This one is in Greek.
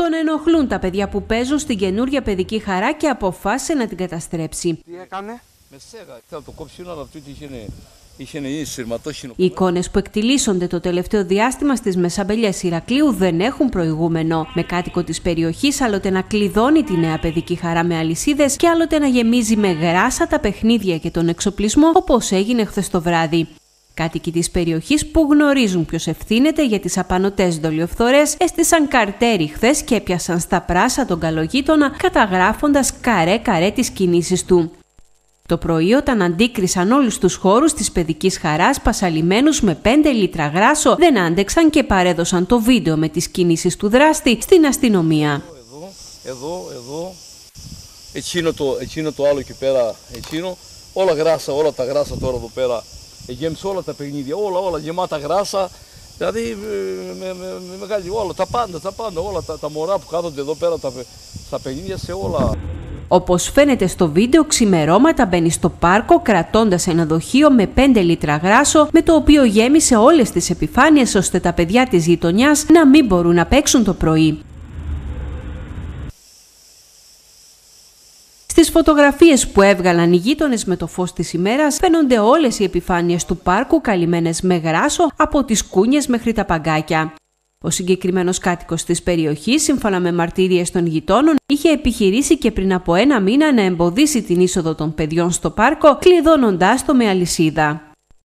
Τον ενοχλούν τα παιδιά που παίζουν στην καινούργια παιδική χαρά και αποφάσισε να την καταστρέψει. Τι έκανε? Οι εικόνες που εκτιλήσονται το τελευταίο διάστημα στις Μεσαμπελιές Ηρακλείου δεν έχουν προηγούμενο. Με κάτοικο της περιοχής άλλοτε να κλειδώνει τη νέα παιδική χαρά με αλυσίδες και άλλοτε να γεμίζει με γράσα τα παιχνίδια και τον εξοπλισμό, όπως έγινε χθες το βράδυ. Κάτοικοι της περιοχής που γνωρίζουν ποιος ευθύνεται για τις απανωτές δολιοφθορές έστησαν καρτέρι χθες και έπιασαν στα πράσα τον καλογείτονα καταγράφοντας καρέ-καρέ τις κινήσεις του. Το πρωί, όταν αντίκρισαν όλους τους χώρους της παιδικής χαράς πασαλιμένους με 5 λίτρα γράσο, δεν άντεξαν και παρέδωσαν το βίντεο με τις κινήσεις του δράστη στην αστυνομία. Εδώ, εκείνο το άλλο εκεί πέρα, εκείνο, όλα τα γράσα τώρα εδώ πέρα, γέμισε όλα τα παιχνίδια, όλα γεμάτα γράσα, δηλαδή με μεγάλη, όλα τα πάντα, όλα τα μωρά που κάθονται εδώ πέρα στα παιχνίδια σε όλα. Όπως φαίνεται στο βίντεο, ξημερώματα μπαίνει στο πάρκο κρατώντας ένα δοχείο με 5 λίτρα γράσο, με το οποίο γέμισε όλες τις επιφάνειες ώστε τα παιδιά της γειτονιάς να μην μπορούν να παίξουν το πρωί. Στις φωτογραφίες που έβγαλαν οι γείτονες με το φως της ημέρας φαίνονται όλες οι επιφάνειες του πάρκου καλυμμένες με γράσο από τις κούνιες μέχρι τα παγκάκια. Ο συγκεκριμένος κάτοικος της περιοχής, σύμφωνα με μαρτυρίες των γειτόνων, είχε επιχειρήσει και πριν από 1 μήνα να εμποδίσει την είσοδο των παιδιών στο πάρκο, κλειδώνοντάς το με αλυσίδα.